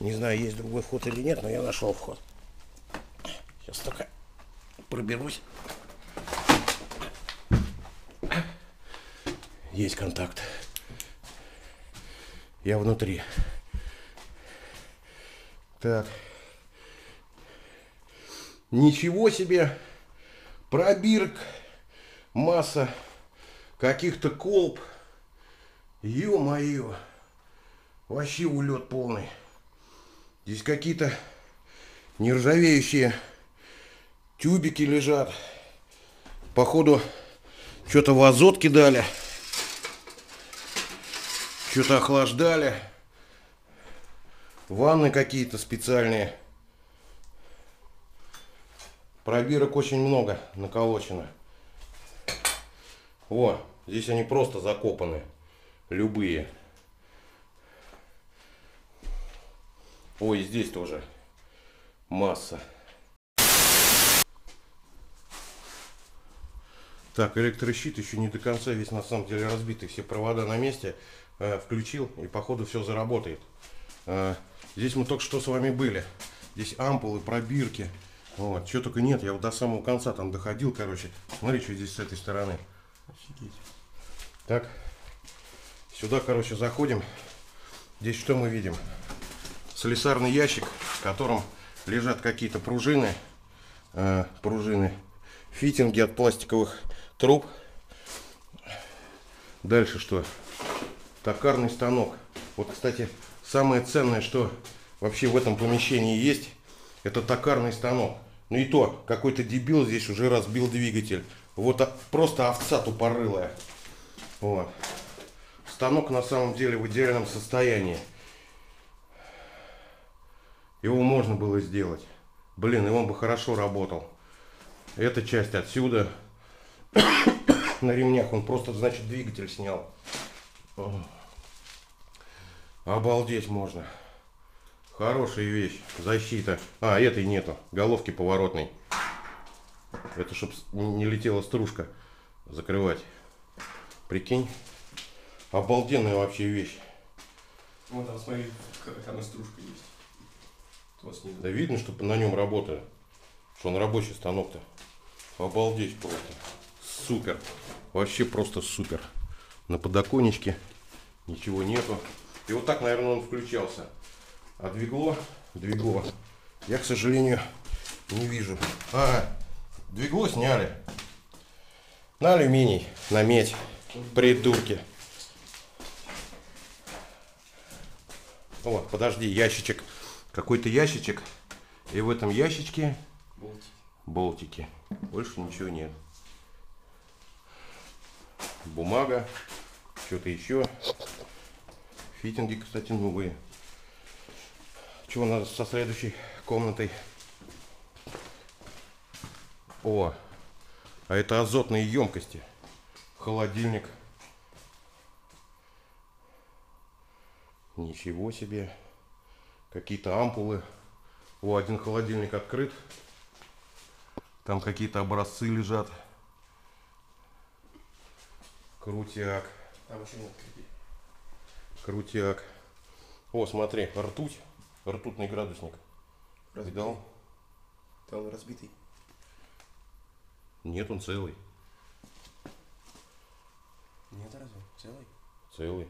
Не знаю, есть другой вход или нет, но я нашел вход. Сейчас только проберусь. Есть контакт. Я внутри. Так. Ничего себе. Пробирок. Масса каких-то колб. Ё-моё. Вообще улет полный. Здесь какие-то нержавеющие тюбики лежат. Походу, что-то в азот кидали. Что-то охлаждали. Ванны какие-то специальные. Пробирок очень много наколочено. Во, здесь они просто закопаны. Любые. Ой, здесь тоже масса. Так, электрощит еще не до конца весь на самом деле разбитый. Все провода на месте. Включил, и походу все заработает. Здесь мы только что с вами были. Здесь ампулы, пробирки. Вот, что только нет. Я вот до самого конца там доходил, короче. Смотри, что здесь с этой стороны. Офигеть. Так. Сюда, короче, заходим. Здесь что мы видим? Слесарный ящик, в котором лежат какие-то пружины. Фитинги от пластиковых труб. Дальше что? Токарный станок. Вот, кстати, самое ценное, что вообще в этом помещении есть, это токарный станок. Ну и то, какой-то дебил здесь уже разбил двигатель. Вот просто овца тупорылая. Вот. Станок на самом деле в идеальном состоянии. Его можно было сделать. Блин, и он бы хорошо работал. Эта часть отсюда. На ремнях он просто, значит, двигатель снял. Обалдеть можно. Хорошая вещь. Защита. А, этой нету. Головки поворотной. Это чтобы не летела стружка. Закрывать. Прикинь. Обалденная вообще вещь. Вот там, смотри, какая стружка есть. Да видно, что на нем работали. Что он рабочий станок-то. Обалдеть просто. Супер. Вообще просто супер. На подоконничке ничего нету. И вот так, наверное, он включался. А двигло я, к сожалению, не вижу. А, двигло сняли. На алюминий, на медь. Придурки. Вот, подожди, ящичек. Какой-то ящичек. И в этом ящичке болтики. Больше ничего нет. Бумага. Что-то еще. Фитинги, кстати, новые. Чего надо со следующей комнатой? О, а это азотные емкости. Холодильник. Ничего себе. Какие-то ампулы. О, один холодильник открыт. Там какие-то образцы лежат. Крутяк. Там еще нет крепей. Крутяк. О, смотри, ртуть. Ртутный градусник. Разбитый. Там он разбитый. Нет, он целый. Нет, разве? Целый? Целый.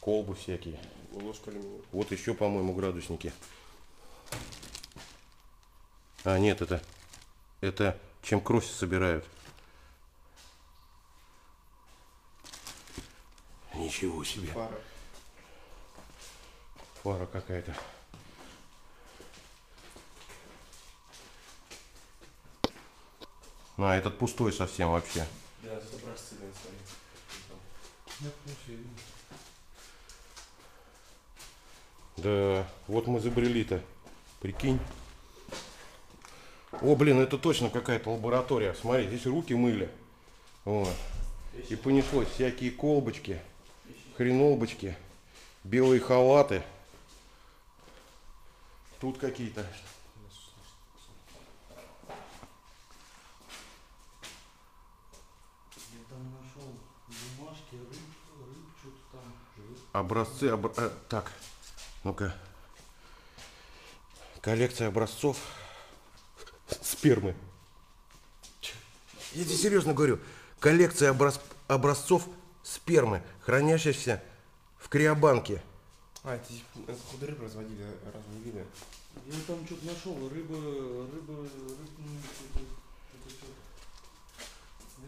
Колбы всякие. Ложка алюминия. Вот еще, по-моему, градусники. А, нет, это чем кровь собирают. Ничего себе. Фара какая-то. А, этот пустой совсем вообще. Да, это образцы, да, смотри. Да, вот мы изобрели-то. Прикинь. О, блин, это точно какая-то лаборатория. Смотри, здесь руки мыли. Вот. И понеслось всякие колбочки. Хренолбочки, белые халаты, тут какие-то. Я там нашел бумажки, рыб, что-то там. Образцы, так, Ну-ка. Коллекция образцов спермы. Я тебе серьезно говорю. Коллекция образцов спермы, хранящихся в криобанке. А, это ходы рыбы разводили, разные виды. Я там что-то нашел. Рыба. Мне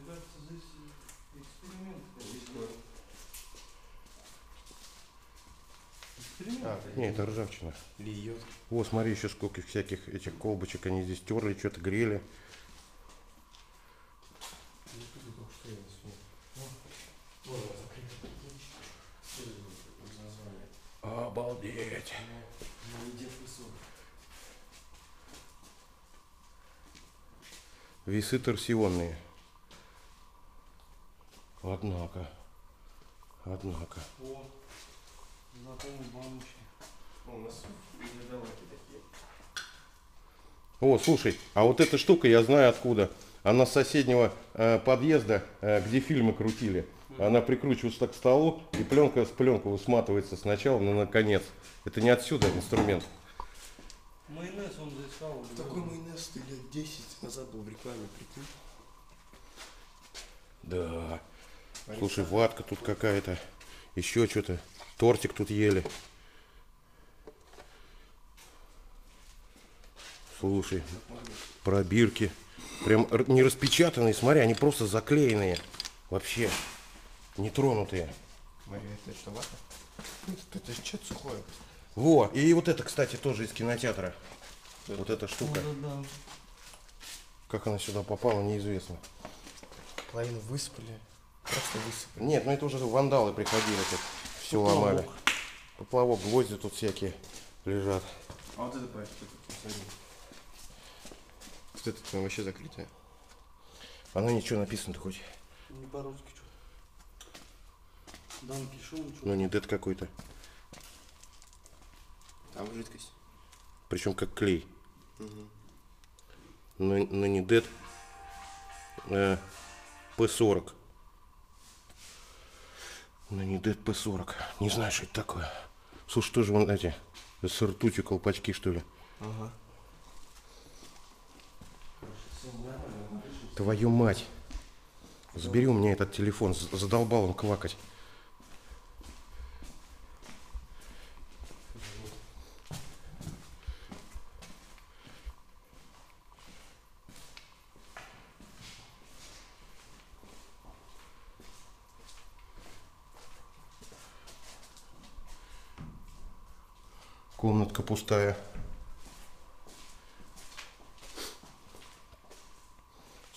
кажется, здесь эксперимент. Нет, это ржавчина. Льет. О, смотри, еще сколько всяких этих колбочек они здесь терли, что-то грели. Обалдеть. Весы торсионные. Однако. О, знакомые баночки. У нас недовольки такие. О, слушай, а вот эта штука, я знаю откуда. Она с соседнего подъезда, где фильмы крутили. Она прикручивается к столу, и пленка с пленку сматывается сначала, но наконец. Это не отсюда инструмент. Майонез он заискал. Такой майонез ты лет 10 назад был в рекламе, прикинь. Да. Слушай, ватка тут какая-то, еще что-то. Тортик тут ели. Слушай, пробирки. Прям не распечатанные, смотри, они просто заклеенные. Вообще, нетронутые. Мария, это что, вата? Это что-то сухое. Во, и вот это, кстати, тоже из кинотеатра. Вот эта штука. Да. Как она сюда попала, неизвестно. Половину высыпали. Просто высыпали. Нет, ну это уже вандалы приходили, тут все ломали. Поплавок, гвозди тут всякие лежат. А вот это проект, посмотри. Это там вообще закрытая. Она ничего написано хоть. Не по-русски что. Данки шоу ничего. Ну не дед какой-то. Там жидкость. Причем как клей. Угу. Но не дед. П40. Но не дед П40. Не знаю, что это такое. Слушай, что же вон эти с ртутью колпачки, что ли? Ага. Твою мать! Забери у меня этот телефон, задолбал он квакать. Комнатка пустая.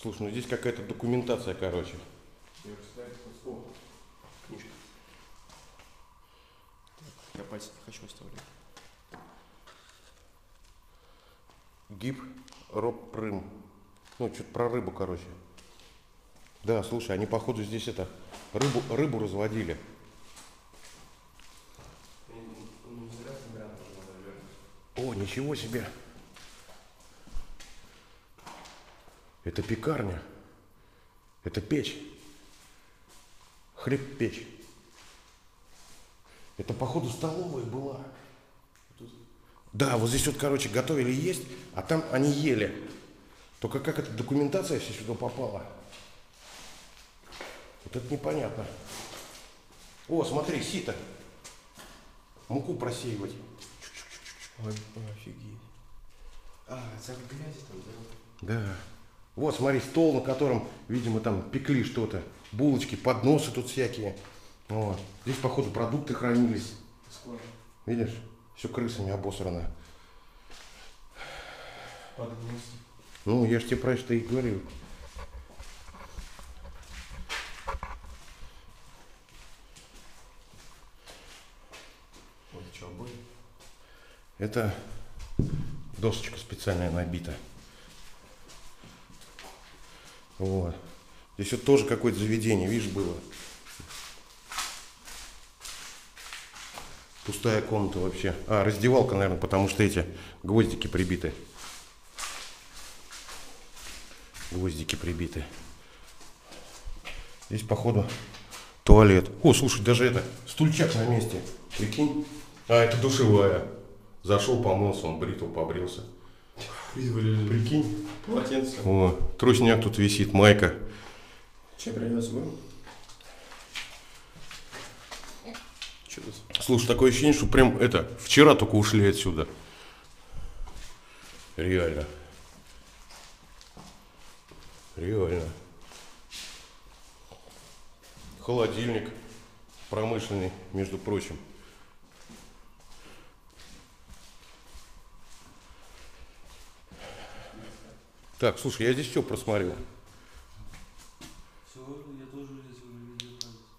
Слушай, ну здесь какая-то документация, короче. Книжка. Я пальцы не хочу оставлять. Гиб Роб-Прым. Ну, что-то про рыбу, короче. Да, слушай, они, походу, здесь это рыбу разводили. О, ничего себе! Это пекарня. Это печь. Хлеб-печь. Это, походу, столовая была. Да, вот здесь вот, короче, готовили есть, а там они ели. Только как эта документация все сюда попала? Вот это непонятно. О, смотри, сито. Муку просеивать. Ой, офигеть. А, это грязь там, да? Да. Вот, смотри, стол, на котором, видимо, там пекли что-то. Булочки, подносы тут всякие. Вот. Здесь, походу, продукты хранились. Скоро. Видишь? Все крысами обосрано. Подносы. Ну, я же тебе про это и говорил. Вот что, обои? Это досочка специальная набита. Вот. Здесь вот тоже какое-то заведение, видишь, было. Пустая комната вообще. А, раздевалка, наверное, потому что эти гвоздики прибиты. Здесь, походу, туалет. О, слушай, даже это, стульчак на месте. Прикинь, А, это душевая. Зашел, помылся, он бритву побрился. Прикинь. Полотенце. О, трусняк тут висит, майка. Че принес, был? Слушай, такое ощущение, что прям это, вчера только ушли отсюда. Реально. Реально. Холодильник промышленный, между прочим. Так, слушай, я здесь все просмотрел.